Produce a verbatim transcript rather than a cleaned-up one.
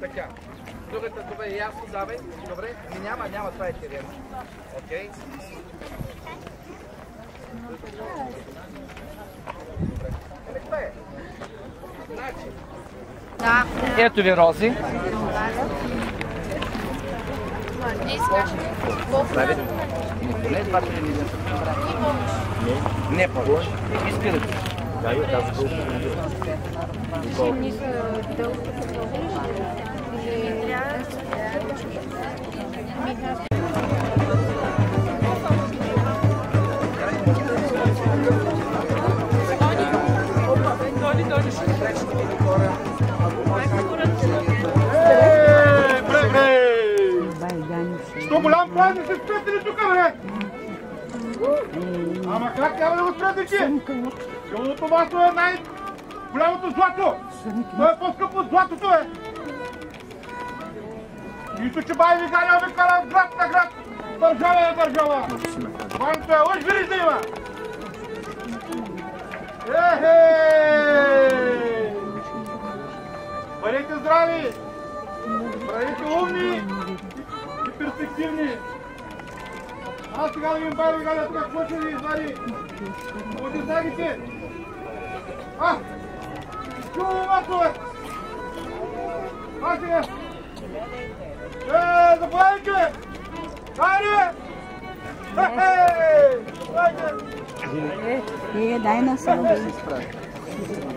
Така. Другата това е ясно, давай. Добре? Ми няма, няма, това е терен. Окей? Добре. Е, това е. Значи. Да. Ето ви рози. Не искаш. Не, това ще не са. Не повече. Изпирате. Да, и тази бълка. Ще ни са дългата бълка. Yeah. Yeah. Ама как трябва да го спрете? Зелното масло е най-голямото злато. То е по-скъпо от златото, е. Ито че бай Вигаря ме кара град на град, държава е държава. Ванто е лъж, виждаш да има. Ехе! Бъдете здрави, бъдете умни и перспективни. Аз сега да им бай Вигаря тук, какво ще ви извади? Оди знагите. А! Чуваме масове! А сега! Е, заповядайте! Хайде! Хе-хе! Хайде! Е, дай на сълбе.